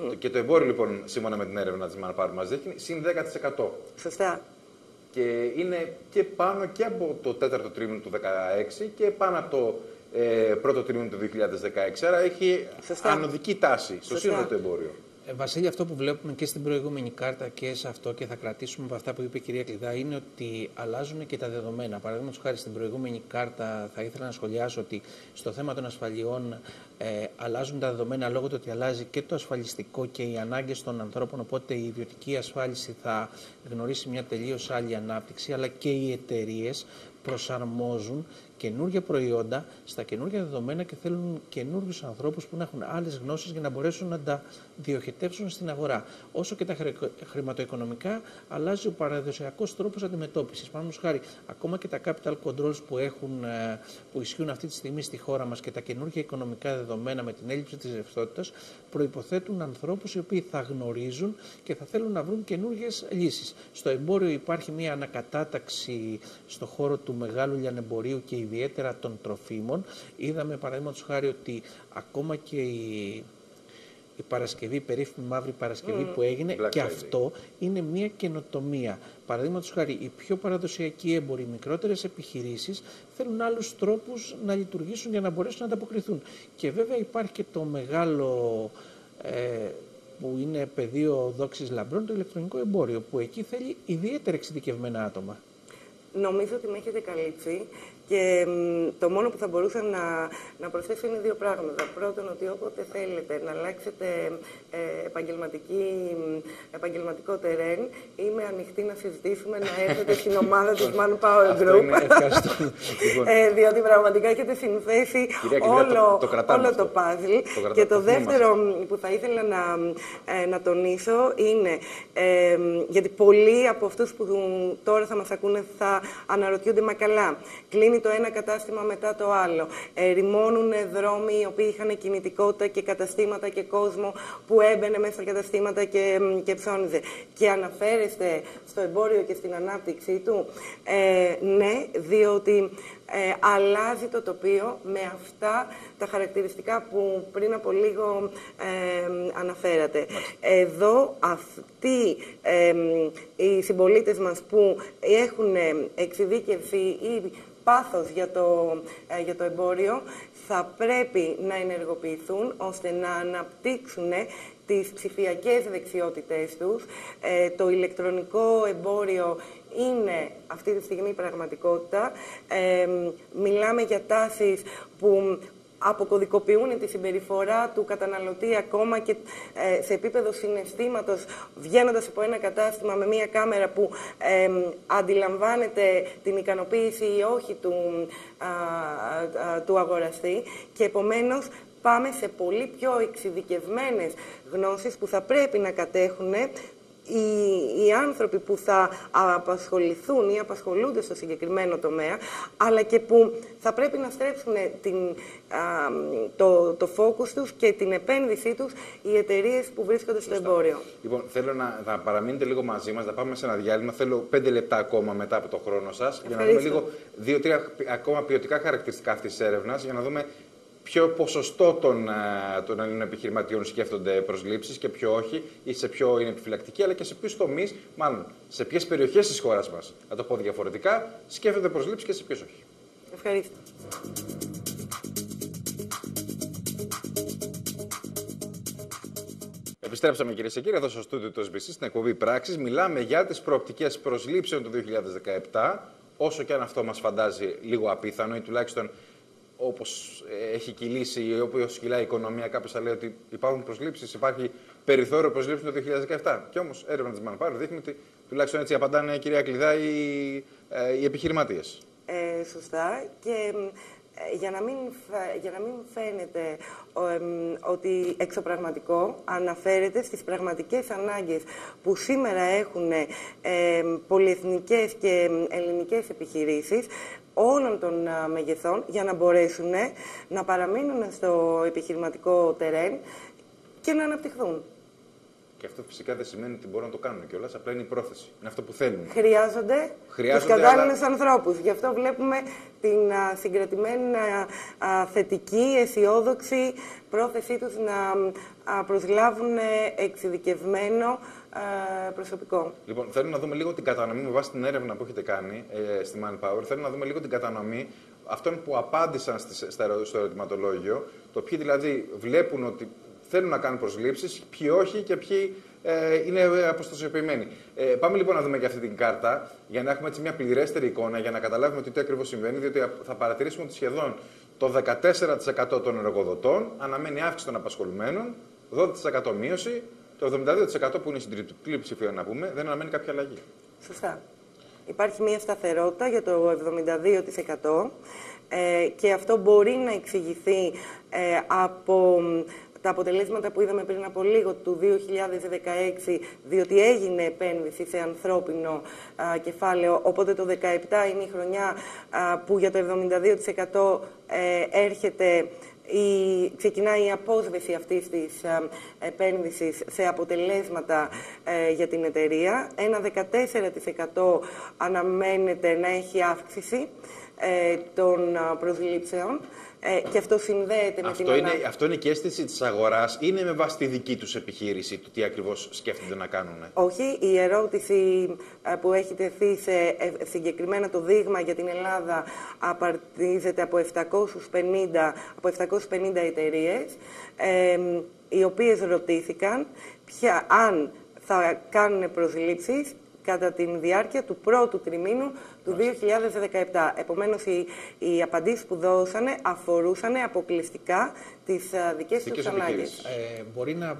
Mm. Και το εμπόριο, λοιπόν, σύμφωνα με την έρευνα της Manpower, μας δείχνει συν δέκα τοις εκατό. Σωστά. Και είναι και πάνω και από το τέταρτο τρίμηνο του δύο χιλιάδες δεκαέξι και πάνω από το ε, πρώτο τρίμηνο του δύο χιλιάδες δεκαέξι. Άρα έχει Σωστά. ανωδική τάση στο σύνολο το εμπόριο. Ε, Βασίλη, αυτό που βλέπουμε και στην προηγούμενη κάρτα και σε αυτό και θα κρατήσουμε από αυτά που είπε η κυρία Κλειδά είναι ότι αλλάζουν και τα δεδομένα. Παραδείγματος χάρη, στην προηγούμενη κάρτα θα ήθελα να σχολιάσω ότι στο θέμα των ασφαλιών ε, αλλάζουν τα δεδομένα λόγω του ότι αλλάζει και το ασφαλιστικό και οι ανάγκες των ανθρώπων. Οπότε η ιδιωτική ασφάλιση θα γνωρίσει μια τελείως άλλη ανάπτυξη, αλλά και οι εταιρείες προσαρμόζουν καινούργια προϊόντα στα καινούργια δεδομένα και θέλουν καινούργιους ανθρώπους που να έχουν άλλες γνώσεις για να μπορέσουν να τα διοχετεύσουν στην αγορά. Όσο και τα χρηματοοικονομικά, αλλάζει ο παραδοσιακός τρόπος αντιμετώπισης. Παραδείγματος χάρη, ακόμα και τα capital controls που, έχουν, που ισχύουν αυτή τη στιγμή στη χώρα μας και τα καινούργια οικονομικά δεδομένα με την έλλειψη της ρευστότητας προϋποθέτουν ανθρώπους οι οποίοι θα γνωρίζουν και θα θέλουν να βρουν καινούργιες λύσεις. Στο εμπόριο υπάρχει μια ανακατάταξη στον χώρο του μεγάλου λιανεμπορίου και ιδιαίτερα των τροφίμων. Είδαμε παραδείγματος χάρη ότι ακόμα και η, η Παρασκευή, η περίφημη Μαύρη Παρασκευή mm. που έγινε, Black και Friday. Αυτό είναι μια καινοτομία. Παραδείγματος χάρη, οι πιο παραδοσιακοί έμποροι, οι μικρότερες επιχειρήσεις θέλουν άλλους τρόπους να λειτουργήσουν για να μπορέσουν να ανταποκριθούν. Και βέβαια υπάρχει και το μεγάλο... Ε, που είναι πεδίο δόξης λαμπρών, το ηλεκτρονικό εμπόριο, που εκεί θέλει ιδιαίτερα εξειδικευμένα άτομα. Νομίζω ότι με έχετε καλύψει και το μόνο που θα μπορούσα να, να προσθέσω είναι δύο πράγματα. Πρώτον, ότι όποτε θέλετε να αλλάξετε ε, επαγγελματική, επαγγελματικό τερέν, είμαι ανοιχτή να συζητήσουμε, να έρθετε στην ομάδα της Manpower Group. ε, διότι πραγματικά έχετε συνθέσει όλο το, το, όλο το puzzle. Το και το, το δεύτερο που θα ήθελα να, ε, να τονίσω είναι, ε, γιατί πολλοί από αυτούς που τώρα θα μας ακούνε θα αναρωτιούνται, μα καλά, κλείνει το ένα κατάστημα μετά το άλλο. Ε, ρημώνουν δρόμοι οι οποίοι είχαν κινητικότητα και καταστήματα και κόσμο που έμπαινε μέσα στα καταστήματα και, και ψώνιζε. Και αναφέρεστε στο εμπόριο και στην ανάπτυξή του. Ε, ναι, διότι ε, αλλάζει το τοπίο με αυτά τα χαρακτηριστικά που πριν από λίγο ε, αναφέρατε. Εδώ αυτοί ε, οι συμπολίτες μας που έχουν εξειδίκευση ή πάθος για το, ε, για το εμπόριο θα πρέπει να ενεργοποιηθούν ώστε να αναπτύξουν τις ψηφιακές δεξιότητες τους. Ε, το ηλεκτρονικό εμπόριο είναι αυτή τη στιγμή πραγματικότητα. Ε, μιλάμε για τάσεις που αποκωδικοποιούν τη συμπεριφορά του καταναλωτή ακόμα και ε, σε επίπεδο συναισθήματος, βγαίνοντας από ένα κατάστημα με μία κάμερα που ε, αντιλαμβάνεται την ικανοποίηση ή όχι του, α, α, του αγοραστή και επομένως πάμε σε πολύ πιο εξειδικευμένες γνώσεις που θα πρέπει να κατέχουν Οι, οι άνθρωποι που θα απασχοληθούν ή απασχολούνται στο συγκεκριμένο τομέα, αλλά και που θα πρέπει να στρέψουν την, α, το, το focus τους και την επένδυσή τους οι εταιρείες που βρίσκονται στο Λωστά. εμπόριο. Λοιπόν, θέλω να, να παραμείνετε λίγο μαζί μας, να πάμε σε ένα διάλειμμα. Θέλω πέντε λεπτά ακόμα μετά από το χρόνο σας, Ευχαριστώ. για να δούμε λίγο δύο-τρία ακόμα ποιοτικά χαρακτηριστικά αυτής της έρευνας, για να δούμε ποιο ποσοστό των, των Ελλήνων επιχειρηματιών σκέφτονται προσλήψεις και ποιο όχι, ή σε ποιο είναι επιφυλακτικοί, αλλά και σε ποιους τομείς, μάλλον σε ποιες περιοχές της χώρας μας, να το πω διαφορετικά, σκέφτονται προσλήψεις και σε ποιους όχι. Ευχαριστώ. Επιστρέψαμε κυρίες και κύριοι εδώ στο στούντιο του ες μπι σι στην εκπομπή Πράξης. Μιλάμε για τις προοπτικές προσλήψεων του δύο χιλιάδες δεκαεπτά, όσο και αν αυτό μας φαντάζει λίγο απίθανο ή τουλάχιστον όπως έχει κυλήσει ή όπως κυλάει η οικονομία, κάποιος θα λέει ότι υπάρχουν προσλήψεις, υπάρχει περιθώριο προσλήψεων το δύο χιλιάδες δεκαεπτά. Και όμως έρευνα της Manpower δείχνει ότι τουλάχιστον έτσι απαντάνε, κυρία Κλειδά, οι, οι επιχειρηματίες. Ε, σωστά. Και ε, για, να μην, για να μην φαίνεται ο, ε, ότι εξωπραγματικό αναφέρεται στις πραγματικές ανάγκες που σήμερα έχουν ε, πολυεθνικές και ελληνικές επιχειρήσεις, όλων των μεγεθών, για να μπορέσουν να παραμείνουν στο επιχειρηματικό τερέν και να αναπτυχθούν. Και αυτό φυσικά δεν σημαίνει ότι μπορούν να το κάνουν κιόλας, απλά είναι η πρόθεση. Είναι αυτό που θέλουν. Χρειάζονται, Χρειάζονται τους κατάλληλους αλλά... ανθρώπους. Γι' αυτό βλέπουμε την α, συγκρατημένη α, α, θετική, αισιόδοξη πρόθεσή τους να α, προσλάβουν εξειδικευμένο προσωπικό. Λοιπόν, θέλω να δούμε λίγο την κατανομή με βάση την έρευνα που έχετε κάνει ε, στη Manpower. Θέλω να δούμε λίγο την κατανομή αυτών που απάντησαν στις, στο ερωτηματολόγιο. Το ποιοι δηλαδή βλέπουν ότι θέλουν να κάνουν προσλήψεις, ποιοι όχι και ποιοι ε, είναι αποστασιοποιημένοι. Ε, πάμε λοιπόν να δούμε και αυτή την κάρτα για να έχουμε έτσι μια πληρέστερη εικόνα, για να καταλάβουμε ότι τι ακριβώς συμβαίνει, διότι θα παρατηρήσουμε ότι σχεδόν το δεκατέσσερα τοις εκατό των εργοδοτών αναμένει αύξηση των απασχολουμένων, δώδεκα τοις εκατό μείωση. Το εβδομήντα δύο τοις εκατό που είναι συντριπτική ψηφία, να πούμε, δεν αναμένει κάποια αλλαγή. Σωστά. Υπάρχει μια σταθερότητα για το εβδομήντα δύο τοις εκατό ε, και αυτό μπορεί να εξηγηθεί ε, από τα αποτελέσματα που είδαμε πριν από λίγο του δύο χιλιάδες δεκαέξι, διότι έγινε επένδυση σε ανθρώπινο α, κεφάλαιο, οπότε το δύο χιλιάδες δεκαεπτά είναι η χρονιά α, που για το εβδομήντα δύο τοις εκατό ε, έρχεται η, ξεκινάει η απόσβεση αυτής της α, επένδυσης σε αποτελέσματα ε, για την εταιρεία. Ένα δεκατέσσερα τοις εκατό αναμένεται να έχει αύξηση ε, των α, προσλήψεων. Ε, και αυτό συνδέεται με αυτό την είναι, ανά... Αυτό είναι και αίσθηση της αγοράς, είναι με βάση τη δική τους επιχείρηση, το τι ακριβώς σκέφτονται να κάνουν. Όχι, η ερώτηση που έχει τεθεί σε συγκεκριμένα το δείγμα για την Ελλάδα απαρτίζεται από επτακόσιες πενήντα, από επτακόσιες πενήντα εταιρείες, ε, οι οποίες ρωτήθηκαν ποια, αν θα κάνουν προσλήψεις κατά τη διάρκεια του πρώτου τριμήνου του δύο χιλιάδες δεκαεπτά. Επομένως, οι, οι απαντήσεις που δώσανε αφορούσαν αποκλειστικά τις δικές τους ανάγκες. Ε, μπορεί να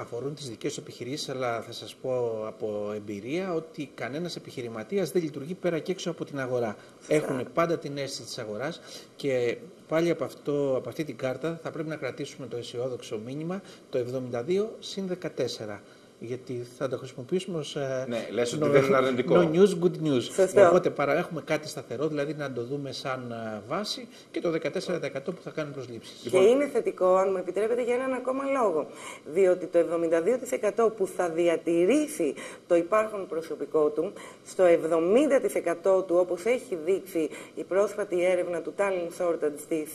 αφορούν τις δικές τους επιχειρήσεις, αλλά θα σας πω από εμπειρία ότι κανένας επιχειρηματίας δεν λειτουργεί πέρα και έξω από την αγορά. Έχουν πάντα την αίσθηση της αγοράς και πάλι από, αυτό, από αυτή την κάρτα θα πρέπει να κρατήσουμε το αισιόδοξο μήνυμα, το εβδομήντα δύο συν δεκατέσσερα. Γιατί θα το χρησιμοποιήσουμε ως ναι, λες ότι no, δεν είναι αρνητικό. No news, good news. Σωστό. Οπότε παρα, έχουμε κάτι σταθερό, δηλαδή να το δούμε σαν βάση και το δεκατέσσερα τοις εκατό που θα κάνουν προσλήψεις. Και λοιπόν, είναι θετικό, αν μου επιτρέπετε, για έναν ακόμα λόγο. Διότι το εβδομήντα δύο τοις εκατό που θα διατηρήσει το υπάρχον προσωπικό του, στο εβδομήντα τοις εκατό του, όπως έχει δείξει η πρόσφατη έρευνα του Talent Shortage της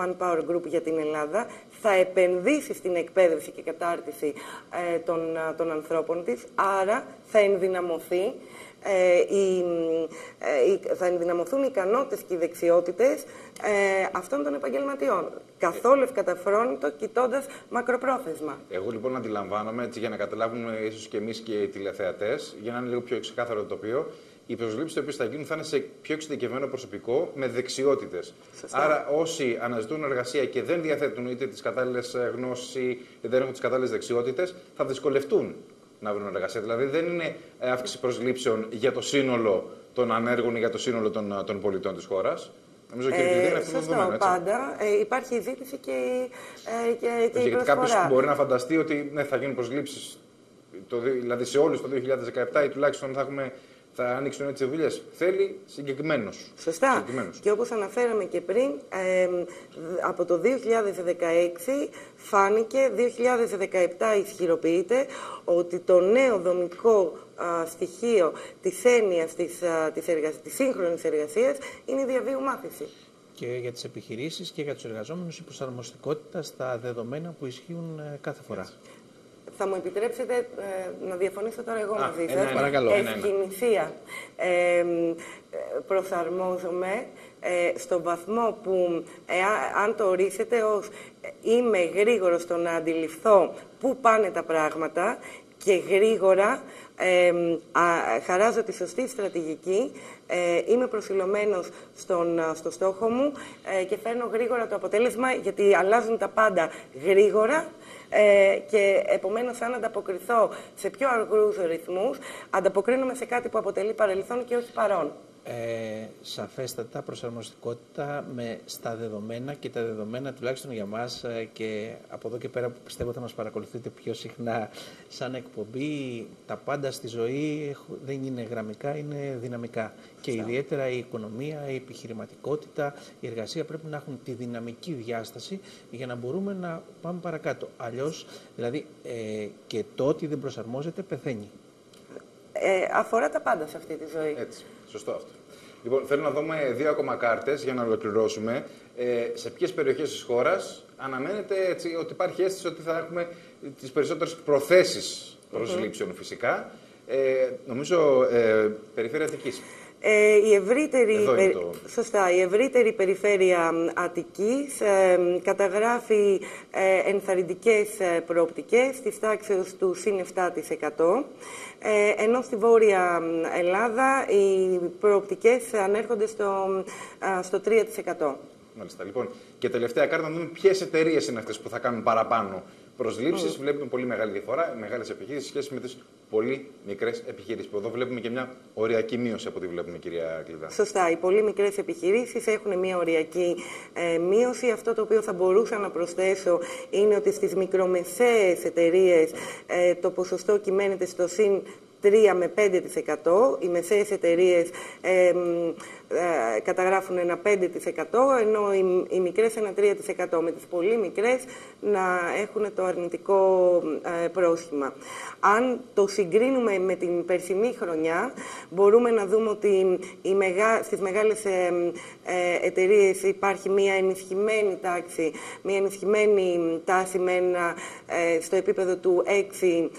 Manpower Group για την Ελλάδα, θα επενδύσει στην εκπαίδευση και κατάρτιση ε, των των ανθρώπων της, άρα θα ενδυναμωθεί, ε, η, ε, θα ενδυναμωθούν οι ικανότητες και οι δεξιότητες ε, αυτών των επαγγελματιών. Καθόλου ευκαταφρόνητο, κοιτώντας μακροπρόθεσμα. Εγώ λοιπόν αντιλαμβάνομαι, έτσι, για να καταλάβουμε ίσως και εμείς και οι τηλεθεατές, για να είναι λίγο πιο ξεκάθαρο το τοπίο, οι προσλήψεις οι οποίες θα γίνουν θα είναι σε πιο εξειδικευμένο προσωπικό με δεξιότητες. Άρα, όσοι αναζητούν εργασία και δεν διαθέτουν είτε τις κατάλληλες γνώσεις ή δεν έχουν τις κατάλληλες δεξιότητες, θα δυσκολευτούν να βρουν εργασία. Δηλαδή, δεν είναι αύξηση προσλήψεων για το σύνολο των ανέργων ή για το σύνολο των, των πολιτών της χώρας. Νομίζω ότι ε, είναι αυτό το δεδομένο. Πάντα. Ε, υπάρχει η ζήτηση και η, ε, και, και η προσφορά. Γιατί κάποιος μπορεί να φανταστεί ότι ναι, θα γίνουν προσλήψεις δηλαδή σε όλους το δύο χιλιάδες δεκαεπτά ή τουλάχιστον θα έχουμε. Θα ανοίξουν έτσι δουλειές. Θέλει συγκεκριμένους. Σωστά. Συγκεκριμένους. Και όπως αναφέραμε και πριν, ε, από το δύο χιλιάδες δεκαέξι φάνηκε, δύο χιλιάδες δεκαεπτά ισχυροποιείται ότι το νέο δομικό α, στοιχείο της έννοιας της, α, της, εργασίας, της σύγχρονης εργασίας είναι η διαβίου μάθηση. Και για τις επιχειρήσεις και για τους εργαζόμενους η προσαρμοστικότητα στα δεδομένα που ισχύουν κάθε φορά. Έτσι. Θα μου επιτρέψετε ε, να διαφωνήσω τώρα εγώ μαζί σας. Παρακαλώ. Ευκινησία. Ε, ε, προσαρμόζομαι ε, στον βαθμό που, ε, αν το ορίσετε ως ε, είμαι γρήγορος στο να αντιληφθώ πού πάνε τα πράγματα και γρήγορα ε, α, χαράζω τη σωστή στρατηγική, ε, είμαι προσιλωμένος στον, στο στόχο μου ε, και φέρνω γρήγορα το αποτέλεσμα, γιατί αλλάζουν τα πάντα γρήγορα. Ε, και επομένως, αν ανταποκριθώ σε πιο αργούς ρυθμούς, ανταποκρίνομαι σε κάτι που αποτελεί παρελθόν και όχι παρόν. Ε, σαφέστατα προσαρμοστικότητα με στα δεδομένα και τα δεδομένα τουλάχιστον για μας και από εδώ και πέρα που πιστεύω θα μας παρακολουθείτε πιο συχνά σαν εκπομπή, τα πάντα στη ζωή δεν είναι γραμμικά, είναι δυναμικά. Και ιδιαίτερα η οικονομία, η επιχειρηματικότητα, η εργασία πρέπει να έχουν τη δυναμική διάσταση για να μπορούμε να πάμε παρακάτω. Αλλιώς, δηλαδή ε, και το ότι δεν προσαρμόζεται πεθαίνει. Ε, αφορά τα πάντα σε αυτή τη ζωή. Έτσι. Σωστό αυτό. Λοιπόν, θέλω να δούμε δύο ακόμα κάρτες για να ολοκληρώσουμε. Ε, σε ποιες περιοχές της χώρας αναμένεται έτσι, ότι υπάρχει αίσθηση ότι θα έχουμε τις περισσότερες προθέσεις προσλήψεων, mm-hmm. φυσικά. Ε, νομίζω ε, περιφέρεια Αττικής. Ε, η, ευρύτερη, περι... το... Σωστά, η ευρύτερη περιφέρεια Αττικής ε, καταγράφει ε, ενθαρρυντικές προοπτικές της τάξης του συν επτά τοις εκατό, ε, ενώ στη Βόρεια Ελλάδα οι προοπτικές ανέρχονται στο, στο τρία τοις εκατό. Μάλιστα. Λοιπόν, και τελευταία κάρτα να δούμε ποιες εταιρείες είναι αυτές που θα κάνουν παραπάνω προσλήψεις. Mm. Βλέπουμε πολύ μεγάλη διαφορά, μεγάλες επιχείρησεις σχέση με τις πολύ μικρές επιχειρήσεις. Εδώ βλέπουμε και μια οριακή μείωση από ό,τι βλέπουμε, κυρία Κλειδά. Σωστά. Οι πολύ μικρές επιχειρήσεις έχουν μια οριακή ε, μείωση. Αυτό το οποίο θα μπορούσα να προσθέσω είναι ότι στις μικρομεσαίες εταιρείες ε, το ποσοστό κυμαίνεται στο συν τρία με πέντε τοις εκατό. Οι μεσαίες εταιρείες ε, ε, καταγράφουν ένα πέντε τοις εκατό, ενώ οι, οι μικρές ένα τρία τοις εκατό, με τις πολύ μικρές να έχουν το αρνητικό ε, πρόσχημα. Αν το συγκρίνουμε με την περσινή χρονιά, μπορούμε να δούμε ότι οι μεγα, στις μεγάλες ε, ε, εταιρείες υπάρχει μια ενισχυμένη τάξη, μια ενισχυμένη τάση με ένα, ε, στο επίπεδο του έξι,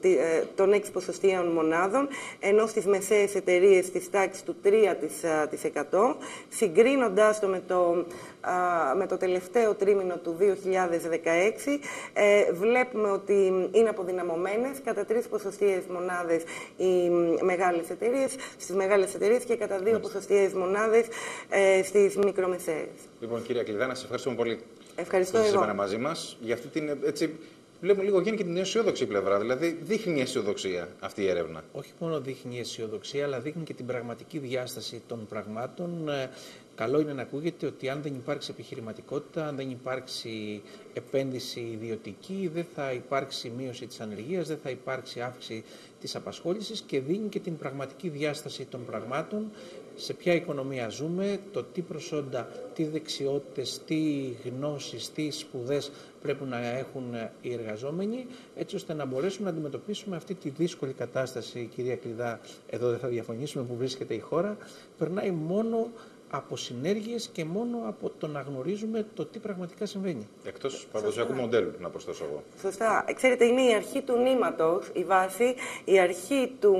ε, ε, των έξι ποσοστίων μονάδων, ενώ στις μεσαίες εταιρείες της τάξης του τρία τοις εκατό. Συγκρίνοντάς το με το, με το τελευταίο τρίμηνο του δύο χιλιάδες δεκαέξι, ε, βλέπουμε ότι είναι αποδυναμωμένες κατά τρεις ποσοστιαίες μονάδες οι μεγάλες εταιρείες, στις μεγάλες εταιρείες, και κατά δύο ποσοστιαίες μονάδες ε, στις μικρομεσαίες. Λοιπόν, κυρία Κλειδά, να σας ευχαριστούμε πολύ. Ευχαριστώ που ήσασταν μαζί μας για αυτή την, έτσι, βλέπουμε λίγο γίνει και την αισιόδοξη πλευρά. Δηλαδή, δείχνει αισιοδοξία αυτή η έρευνα. Όχι μόνο δείχνει αισιοδοξία, αλλά δείχνει και την πραγματική διάσταση των πραγμάτων. Καλό είναι να ακούγεται ότι αν δεν υπάρξει επιχειρηματικότητα, αν δεν υπάρξει επένδυση ιδιωτική, δεν θα υπάρξει μείωση της ανεργίας, δεν θα υπάρξει αύξηση της απασχόλησης, και δίνει και την πραγματική διάσταση των πραγμάτων. Σε ποια οικονομία ζούμε, το τι προσόντα, τι δεξιότητες, τι γνώσεις, τι σπουδές πρέπει να έχουν οι εργαζόμενοι, έτσι ώστε να μπορέσουμε να αντιμετωπίσουμε αυτή τη δύσκολη κατάσταση, κυρία Κλειδά, εδώ δεν θα διαφωνήσουμε, που βρίσκεται η χώρα. Περνάει μόνο από συνέργειες και μόνο από το να γνωρίζουμε το τι πραγματικά συμβαίνει. Εκτός παραδοσιακού μοντέλου, να προσθέσω εγώ. Σωστά. Ξέρετε, είναι η αρχή του νήματος, η βάση, η αρχή του,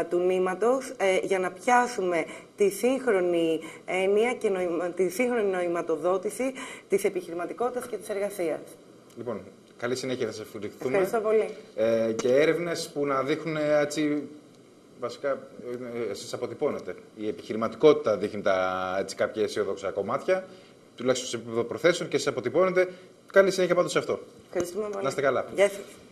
ε, του νήματος, ε, για να πιάσουμε τη σύγχρονη έννοια και νοημα, τη σύγχρονη νοηματοδότηση της επιχειρηματικότητας και της εργασίας. Λοιπόν, καλή συνέχεια, θα σας ευχαριστούμε. Ευχαριστώ πολύ. Ε, και έρευνες που να δείχνουν έτσι. Βασικά, εσείς αποτυπώνετε. Η επιχειρηματικότητα δείχνει τα, έτσι, κάποια αισιοδόξα κομμάτια, τουλάχιστον σε επίπεδο προθέσεων, και εσείς αποτυπώνετε. Καλή συνέχεια πάντως σε αυτό. Ευχαριστούμε πολύ. Να είστε καλά. Γεια σας.